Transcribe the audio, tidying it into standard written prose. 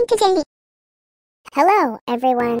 페인트 젤리. Hello, everyone.